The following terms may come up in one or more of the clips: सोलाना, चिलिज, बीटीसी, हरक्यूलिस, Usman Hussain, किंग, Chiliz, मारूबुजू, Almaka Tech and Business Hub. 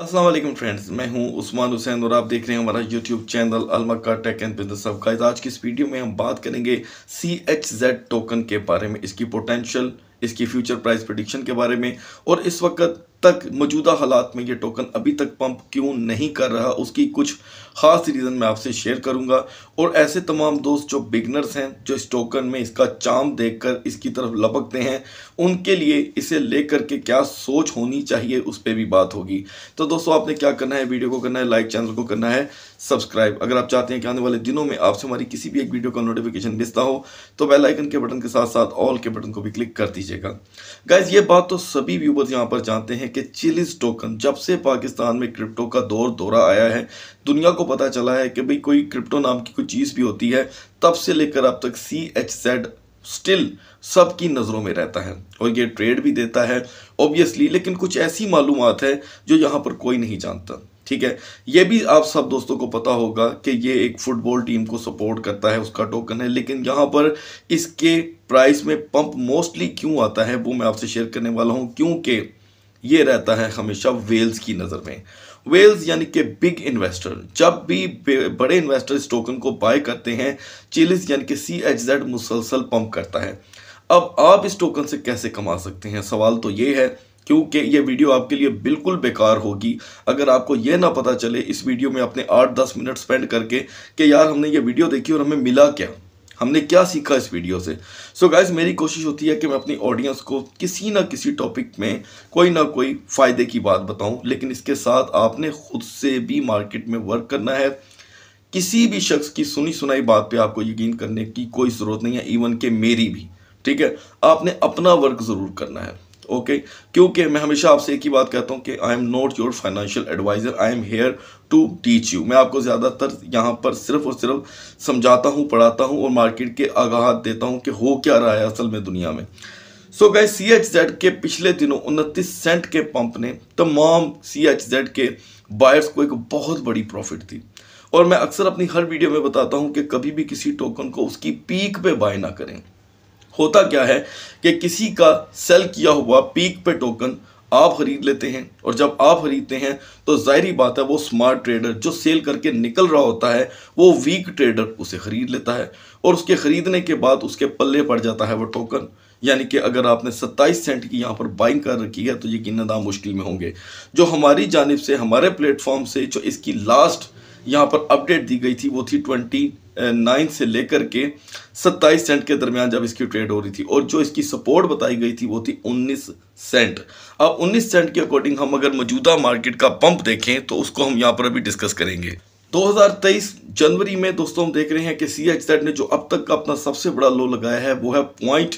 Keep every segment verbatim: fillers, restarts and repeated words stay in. अस्सलाम वालेकुम फ्रेंड्स, मैं हूं उस्मान हुसैन और आप देख रहे हैं हमारा यूट्यूब चैनल अलमका tech and business hub. Guys, आज की इस वीडियो में हम बात करेंगे सी एच जेड टोकन के बारे में, इसकी पोटेंशियल, इसकी फ्यूचर प्राइस प्रेडिक्शन के बारे में और इस वक्त तक मौजूदा हालात में ये टोकन अभी तक पंप क्यों नहीं कर रहा, उसकी कुछ ख़ास रीज़न मैं आपसे शेयर करूंगा। और ऐसे तमाम दोस्त जो बिगनर्स हैं, जो इस टोकन में इसका चाम देखकर इसकी तरफ लपकते हैं, उनके लिए इसे लेकर के क्या सोच होनी चाहिए उस पर भी बात होगी। तो दोस्तों, आपने क्या करना है, वीडियो को करना है लाइक, चैनल को करना है सब्सक्राइब। अगर आप चाहते हैं कि आने वाले दिनों में आपसे हमारी किसी भी एक वीडियो का नोटिफिकेशन मिलता हो तो बेल आइकन के बटन के साथ साथ ऑल के बटन को भी क्लिक कर दीजिएगा। गाइज, ये बात तो सभी व्यूवर्स यहाँ पर जानते हैं कि चिलिज टोकन, जब से पाकिस्तान में क्रिप्टो का दौर दौरा आया है, दुनिया को पता चला है कि भाई कोई क्रिप्टो नाम की कोई चीज़ भी होती है, तब से लेकर अब तक सी एच जेड स्टिल सबकी नज़रों में रहता है और ये ट्रेड भी देता है ऑब्वियसली। लेकिन कुछ ऐसी मालूमात है जो यहाँ पर कोई नहीं जानता, ठीक है। ये भी आप सब दोस्तों को पता होगा कि ये एक फुटबॉल टीम को सपोर्ट करता है, उसका टोकन है। लेकिन यहाँ पर इसके प्राइस में पंप मोस्टली क्यों आता है वो मैं आपसे शेयर करने वाला हूँ, क्योंकि ये रहता है हमेशा वेल्स की नज़र में। वेल्स यानी कि बिग इन्वेस्टर, जब भी बड़े इन्वेस्टर इस टोकन को बाय करते हैं, चिलिज यानी कि सी एच जेड मुसलसल पंप करता है। अब आप इस टोकन से कैसे कमा सकते हैं, सवाल तो ये है, क्योंकि ये वीडियो आपके लिए बिल्कुल बेकार होगी अगर आपको ये ना पता चले इस वीडियो में अपने आठ दस मिनट स्पेंड करके कि यार हमने ये वीडियो देखी और हमें मिला क्या, हमने क्या सीखा इस वीडियो से। सो so गाइस, मेरी कोशिश होती है कि मैं अपनी ऑडियंस को किसी ना किसी टॉपिक में कोई ना कोई फ़ायदे की बात बताऊं, लेकिन इसके साथ आपने खुद से भी मार्केट में वर्क करना है। किसी भी शख्स की सुनी सुनाई बात पे आपको यकीन करने की कोई ज़रूरत नहीं है, इवन के मेरी भी, ठीक है। आपने अपना वर्क ज़रूर करना है, ओके okay? क्योंकि मैं हमेशा आपसे एक ही बात कहता हूं कि I am not your financial adviser, I am here to teach you. मैं आपको ज़्यादातर यहां पर सिर्फ और सिर्फ समझाता हूं, पढ़ाता हूं और मार्केट के आगाह देता हूं कि हो क्या रहा है असल में दुनिया में। So guys, C H Z के पिछले दिनों उनतीस सेंट के पंप ने तमाम सी एच जेड के बायर्स को एक बहुत बड़ी प्रॉफिट दी। और मैं अक्सर अपनी हर वीडियो में बताता हूँ कि कभी भी किसी टोकन को उसकी पीक पर बाय ना करें। होता क्या है कि किसी का सेल किया हुआ पीक पे टोकन आप ख़रीद लेते हैं, और जब आप ख़रीदते हैं तो जाहिर बात है वो स्मार्ट ट्रेडर जो सेल करके निकल रहा होता है वो वीक ट्रेडर उसे ख़रीद लेता है, और उसके ख़रीदने के बाद उसके पल्ले पड़ जाता है वो टोकन। यानी कि अगर आपने सत्ताईस सेंट की यहाँ पर बाइंग कर रखी है तो यकीनन आप मुश्किल में होंगे। जो हमारी जानिब से, हमारे प्लेटफॉर्म से जो इसकी लास्ट यहाँ पर अपडेट दी गई थी वो थी ट्वेंटी नाइन से लेकर के सत्ताईस सेंट के दरमियान जब इसकी ट्रेड हो रही थी, और जो इसकी सपोर्ट बताई गई थी वो थी उन्नीस सेंट। अब उन्नीस सेंट के अकॉर्डिंग हम अगर मौजूदा मार्केट का पंप देखें तो उसको हम यहाँ पर अभी डिस्कस करेंगे। दो हज़ार तेईस जनवरी में दोस्तों हम देख रहे हैं कि सी एच जेड ने जो अब तक का अपना सबसे बड़ा लो लगाया है वो है पॉइंट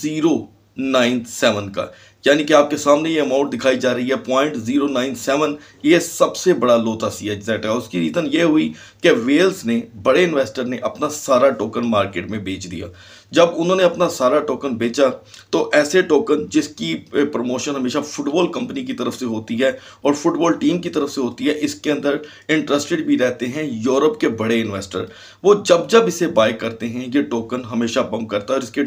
ज़ीरो नाइन सेवन का, यानी कि आपके सामने ये अमाउंट दिखाई जा रही है पॉइंट ज़ीरो नाइन सेवन। ये सबसे बड़ा लो था सी एच जेड का। उसकी रीज़न ये हुई कि वेल्स ने, बड़े इन्वेस्टर ने अपना सारा टोकन मार्केट में बेच दिया। जब उन्होंने अपना सारा टोकन बेचा तो ऐसे टोकन जिसकी प्रमोशन हमेशा फुटबॉल कंपनी की तरफ से होती है और फुटबॉल टीम की तरफ से होती है, इसके अंदर इंटरेस्टेड भी रहते हैं यूरोप के बड़े इन्वेस्टर। वो जब जब इसे बाय करते हैं ये टोकन हमेशा पम्प करता है, और इसके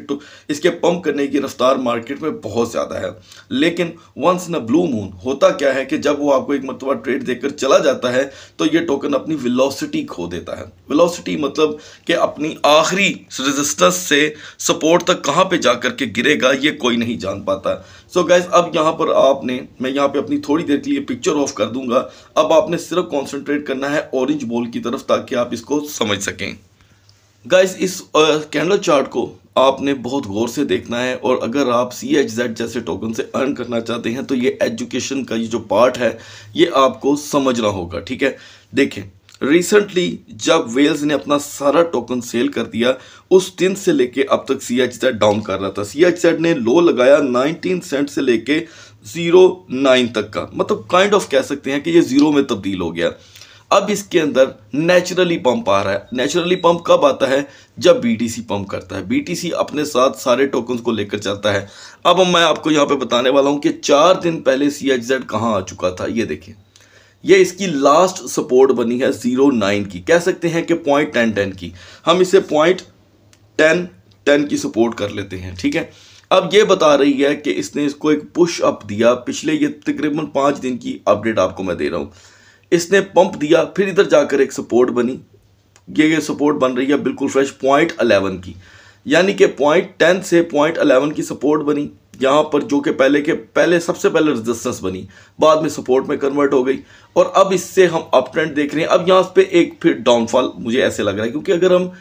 इसके पम्प करने की रफ्तार मार्केट में बहुत ज़्यादा है। लेकिन once in a blue moon होता क्या है कि जब वो आपको एक मरतबा ट्रेड देकर चला जाता है तो ये टोकन अपनी वेलोसिटी खो देता है। वेलोसिटी मतलब कि अपनी आखिरी रेजिस्टेंस से सपोर्ट तक कहाँ पे जाकर के गिरेगा ये कोई नहीं जान पाता। सो गाइस, अब यहाँ पर आपने, मैं यहाँ पे अपनी थोड़ी देर के लिए पिक्चर ऑफ कर दूंगा, अब आपने सिर्फ कॉन्सेंट्रेट करना है ऑरेंज बॉल की तरफ ताकि आप इसको समझ सकें। गाइस, इस कैंडल चार्ट को आपने बहुत गौर से देखना है, और अगर आप सी एच जेड जैसे टोकन से अर्न करना चाहते हैं तो ये एजुकेशन का ये जो पार्ट है ये आपको समझना होगा, ठीक है। देखें, रिसेंटली जब वेल्स ने अपना सारा टोकन सेल कर दिया उस दिन से लेके अब तक सी एच जेड डाउन कर रहा था। सी एच जेड ने लो लगाया नाइनटीन सेंट से लेके ज़ीरो नाइन तक का, मतलब काइंड ऑफ कह सकते हैं कि ये ज़ीरो में तब्दील हो गया। अब इसके अंदर नेचुरली पंप आ रहा है। नेचुरली पंप कब आता है? जब बीटीसी पंप करता है। बीटीसी अपने साथ सारे टोकन्स को लेकर चलता है। अब मैं आपको यहाँ पे बताने वाला हूँ कि चार दिन पहले सी एच जेड कहाँ आ चुका था। ये देखें, ये इसकी लास्ट सपोर्ट बनी है जीरो नाइन की, कह सकते हैं कि पॉइंट टेन टेन की। हम इसे पॉइंट टेन टेन की सपोर्ट कर लेते हैं, ठीक है। अब ये बता रही है कि इसने इसको एक पुश अप दिया। पिछले ये तकरीबन पाँच दिन की अपडेट आपको मैं दे रहा हूँ। इसने पंप दिया, फिर इधर जाकर एक सपोर्ट बनी, ये ये सपोर्ट बन रही है बिल्कुल फ्रेश पॉइंट अलेवन की, यानी कि पॉइंट टेन से पॉइंट अलेवन की सपोर्ट बनी यहाँ पर, जो कि पहले के पहले सबसे पहले रेजिस्टेंस बनी, बाद में सपोर्ट में कन्वर्ट हो गई और अब इससे हम अप ट्रेंड देख रहे हैं। अब यहाँ पे एक फिर डाउनफॉल मुझे ऐसे लग रहा है, क्योंकि अगर हम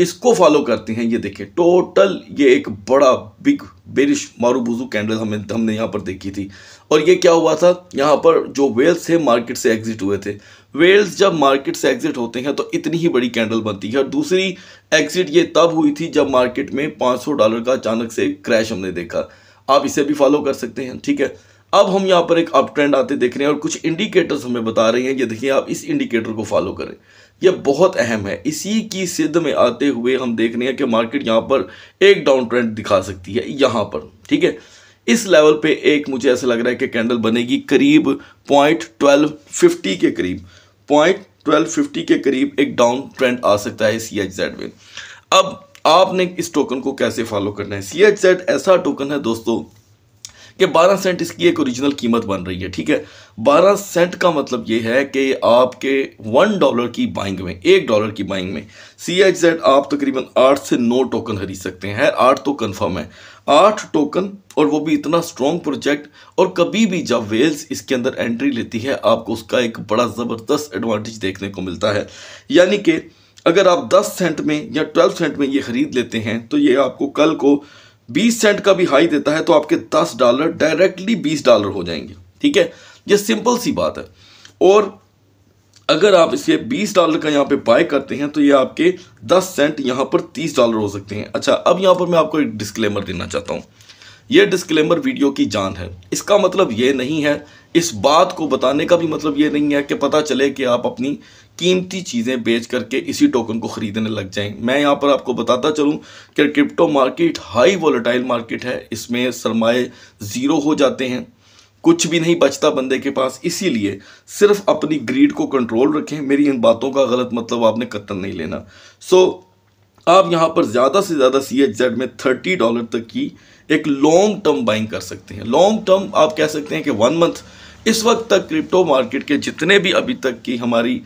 इसको फॉलो करते हैं, ये देखें टोटल ये एक बड़ा बिग बेरिश मारूबुजू कैंडल हमें हमने यहाँ पर देखी थी। और ये क्या हुआ था, यहाँ पर जो वेल्स थे मार्केट से एग्जिट हुए थे। वेल्स जब मार्केट से एग्जिट होते हैं तो इतनी ही बड़ी कैंडल बनती है। और दूसरी एग्जिट ये तब हुई थी जब मार्केट में पाँच सौ डॉलर का अचानक से क्रैश हमने देखा। आप इसे भी फॉलो कर सकते हैं, ठीक है। अब हम यहाँ पर एक अप ट्रेंड आते देख रहे हैं और कुछ इंडिकेटर्स हमें बता रहे हैं। ये देखिए, आप इस इंडिकेटर को फॉलो करें, ये बहुत अहम है। इसी की सिद्ध में आते हुए हम देख रहे हैं कि मार्केट यहाँ पर एक डाउन ट्रेंड दिखा सकती है यहाँ पर, ठीक है। इस लेवल पे एक मुझे ऐसा लग रहा है कि कैंडल बनेगी करीब पॉइंट ट्वेल्व फिफ्टी के करीब पॉइंट ट्वेल्व फिफ्टी के करीब एक डाउन ट्रेंड आ सकता है सी एच जेड में। अब आपने इस टोकन को कैसे फॉलो करना है। सी एच जेड ऐसा टोकन है दोस्तों कि बारह सेंट इसकी एक ओरिजिनल कीमत बन रही है, ठीक है। बारह सेंट का मतलब ये है कि आपके वन डॉलर की बाइंग में, एक डॉलर की बाइंग में सी एच जेड आप तकरीबन आठ से नौ टोकन खरीद सकते हैं। आठ तो कंफर्म है, आठ टोकन, और वो भी इतना स्ट्रॉन्ग प्रोजेक्ट। और कभी भी जब वेल्स इसके अंदर एंट्री लेती है आपको उसका एक बड़ा ज़बरदस्त एडवांटेज देखने को मिलता है। यानी कि अगर आप दस सेंट में या ट्वेल्व सेंट में ये खरीद लेते हैं तो ये आपको कल को बीस सेंट का भी हाई देता है, तो आपके दस डॉलर डायरेक्टली बीस डॉलर हो जाएंगे, ठीक है। ये सिंपल सी बात है। और अगर आप इसे बीस डॉलर का यहाँ पे बाय करते हैं तो ये आपके दस सेंट यहाँ पर तीस डॉलर हो सकते हैं। अच्छा, अब यहाँ पर मैं आपको एक डिस्क्लेमर देना चाहता हूँ। ये डिस्क्लेमर वीडियो की जान है। इसका मतलब ये नहीं है, इस बात को बताने का भी मतलब ये नहीं है कि पता चले कि आप अपनी कीमती चीज़ें बेच करके इसी टोकन को ख़रीदने लग जाएं। मैं यहाँ पर आपको बताता चलूँ कि crypto market high volatile market है, इसमें सरमाए ज़ीरो हो जाते हैं, कुछ भी नहीं बचता बंदे के पास। इसीलिए सिर्फ अपनी ग्रीड को कंट्रोल रखें। मेरी इन बातों का गलत मतलब आपने कतई नहीं लेना। सो आप यहाँ पर ज़्यादा से ज़्यादा सी एच जेड में थर्टी डॉलर तक की एक लॉन्ग टर्म बाइंग कर सकते हैं। लॉन्ग टर्म आप कह सकते हैं कि वन मंथ। इस वक्त तक क्रिप्टो मार्केट के जितने भी अभी तक की हमारी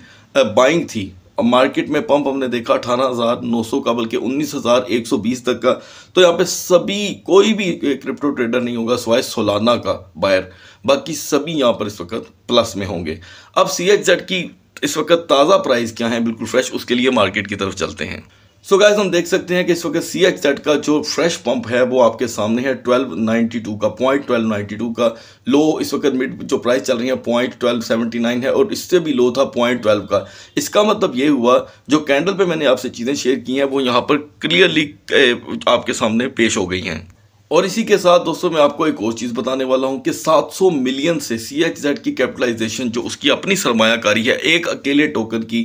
बाइंग थी, मार्केट में पंप हमने देखा अठारह हज़ार नौ सौ का बल्कि उन्नीस हज़ार एक सौ बीस तक का, तो यहाँ पे सभी कोई भी क्रिप्टो ट्रेडर नहीं होगा सिवाय सोलाना का बायर, बाकी सभी यहाँ पर इस वक्त प्लस में होंगे। अब सी एच जेड की इस वक्त ताज़ा प्राइस क्या है बिल्कुल फ्रेश, उसके लिए मार्केट की तरफ चलते हैं। सो गाइस, हम देख सकते हैं कि इस वक्त सी एच जेड का जो फ्रेश पंप है वो आपके सामने है ट्वेल्व नाइन्टी टू का, पॉइंट ट्वेल्व नाइन्टी टू का लो। इस वक्त मिड जो प्राइस चल रही है पॉइंट ट्वेल्व सेवेंटी नाइन है और इससे भी लो था पॉइंट ट्वेल्व का। इसका मतलब ये हुआ जो कैंडल पे मैंने आपसे चीज़ें शेयर की हैं वो यहाँ पर क्लियरली आपके सामने पेश हो गई हैं। और इसी के साथ दोस्तों मैं आपको एक और चीज़ बताने वाला हूँ कि सात सौ मिलियन से सी एच जेड की कैपिटलाइजेशन, जो उसकी अपनी सरमायाकारी है एक अकेले टोकन की,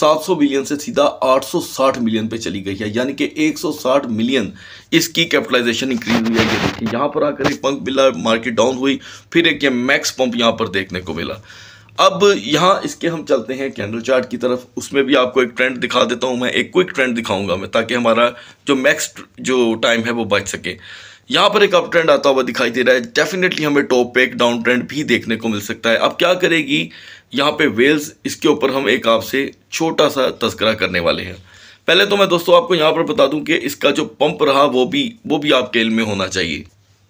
सात सौ मिलियन से सीधा आठ सौ साठ मिलियन पे चली गई है। यानी कि एक सौ साठ मिलियन इसकी कैपिटलाइजेशन इंक्रीज हुई है। ये देखिए, यहाँ पर आकर एक पंप मिला, मार्केट डाउन हुई, फिर एक ये मैक्स पंप यहाँ पर देखने को मिला। अब यहाँ इसके हम चलते हैं कैंडल चार्ट की तरफ, उसमें भी आपको एक ट्रेंड दिखा देता हूँ मैं, एक क्विक ट्रेंड दिखाऊंगा मैं, ताकि हमारा जो मैक्स जो टाइम है वो बच सके। यहाँ पर एक अप ट्रेंड आता हुआ दिखाई दे रहा है, डेफिनेटली हमें टॉप पे एक डाउन ट्रेंड भी देखने को मिल सकता है। अब क्या करेगी यहाँ पे वेल्स, इसके ऊपर हम एक आपसे छोटा सा तस्करा करने वाले हैं। पहले तो मैं दोस्तों आपको यहाँ पर बता दूँ कि इसका जो पंप रहा वो भी वो भी आपके इल्म में होना चाहिए।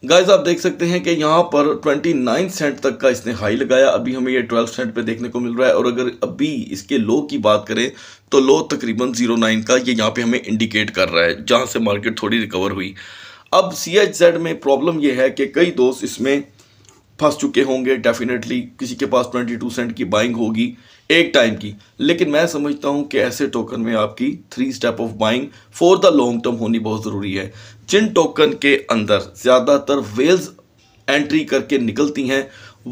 गाइज, आप देख सकते हैं कि यहाँ पर उनतीस सेंट तक का इसने हाई लगाया, अभी हमें ये बारह सेंट पे देखने को मिल रहा है। और अगर अभी इसके लो की बात करें तो लो तकरीबन ज़ीरो पॉइंट नाइन का ये यहाँ पे हमें इंडिकेट कर रहा है, जहाँ से मार्केट थोड़ी रिकवर हुई। अब सी एच जेड में प्रॉब्लम ये है कि कई दोस्त इसमें फंस चुके होंगे, डेफिनेटली किसी के पास बाईस सेंट की बाइंग होगी एक टाइम की, लेकिन मैं समझता हूं कि ऐसे टोकन में आपकी three step of buying for the long term होनी बहुत ज़रूरी है। जिन टोकन के अंदर ज़्यादातर वेल्स एंट्री करके निकलती हैं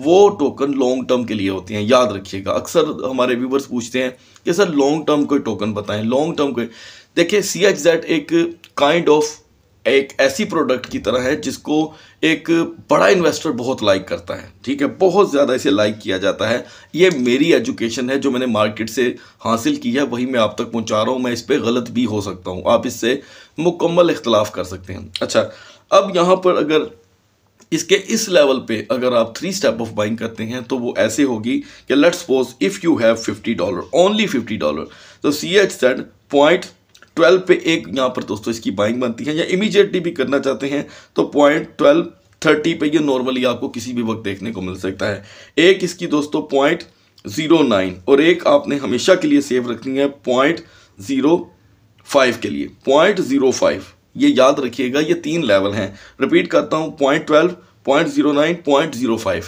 वो टोकन लॉन्ग टर्म के लिए होती हैं, याद रखिएगा। अक्सर हमारे व्यूवर्स पूछते हैं कि सर लॉन्ग टर्म कोई टोकन बताएं, लॉन्ग टर्म कोई। देखिए, सी एच जेड एक काइंड ऑफ एक ऐसी प्रोडक्ट की तरह है जिसको एक बड़ा इन्वेस्टर बहुत लाइक करता है, ठीक है, बहुत ज़्यादा इसे लाइक किया जाता है। ये मेरी एजुकेशन है जो मैंने मार्केट से हासिल की है, वही मैं आप तक पहुंचा रहा हूं। मैं इस पर गलत भी हो सकता हूं, आप इससे मुकम्मल इख्तलाफ कर सकते हैं। अच्छा, अब यहाँ पर अगर इसके इस लेवल पे अगर आप थ्री स्टेप ऑफ बाइंग करते हैं तो वो ऐसे होगी कि let's suppose if you have fifty dollar, only fifty dollar, तो C H Z point twelve पे एक यहाँ पर दोस्तों इसकी बाइंग बनती है, या इमीडिएटली भी करना चाहते हैं तो पॉइंट ट्वेल्व थर्टी पे ये नॉर्मली आपको किसी भी वक्त देखने को मिल सकता है। एक इसकी दोस्तों पॉइंट ज़ीरो नाइन और एक आपने हमेशा के लिए सेव रखनी है पॉइंट ज़ीरो फाइव के लिए, पॉइंट ज़ीरो फाइव ये याद रखिएगा। ये तीन लेवल हैं, रिपीट करता हूँ point twelve, point zero nine, point zero five.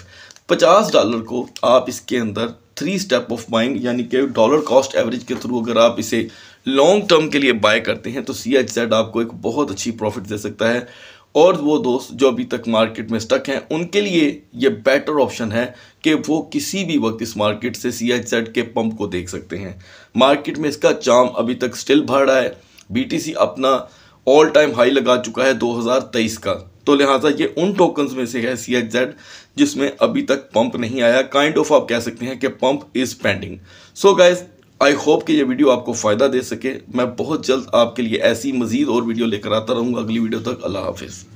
पचास डॉलर को आप इसके अंदर थ्री स्टेप ऑफ बाइंग यानी कि डॉलर कॉस्ट एवरेज के थ्रू अगर आप इसे लॉन्ग टर्म के लिए बाय करते हैं तो सी एच जेड आपको एक बहुत अच्छी प्रॉफिट दे सकता है, और वो दोस्त जो अभी तक मार्केट में स्टक हैं उनके लिए ये बेटर ऑप्शन है कि वो किसी भी वक्त इस मार्केट से सी एच जेड के पंप को देख सकते हैं। मार्केट में इसका चार्म अभी तक स्टिल बढ़ रहा है, बी टी सी अपना ऑल टाइम हाई लगा चुका है दो हज़ार तेईस का, तो लिहाजा ये उन टोकन्स में से है सी एच जेड जिसमें अभी तक पंप नहीं आया, काइंड ऑफ आप कह सकते हैं कि pump is pending. So guys I hope कि ये वीडियो आपको फ़ायदा दे सके। मैं बहुत जल्द आपके लिए ऐसी मज़ीद और वीडियो लेकर आता रहूँगा। अगली वीडियो तक अल्लाह हाफिज़।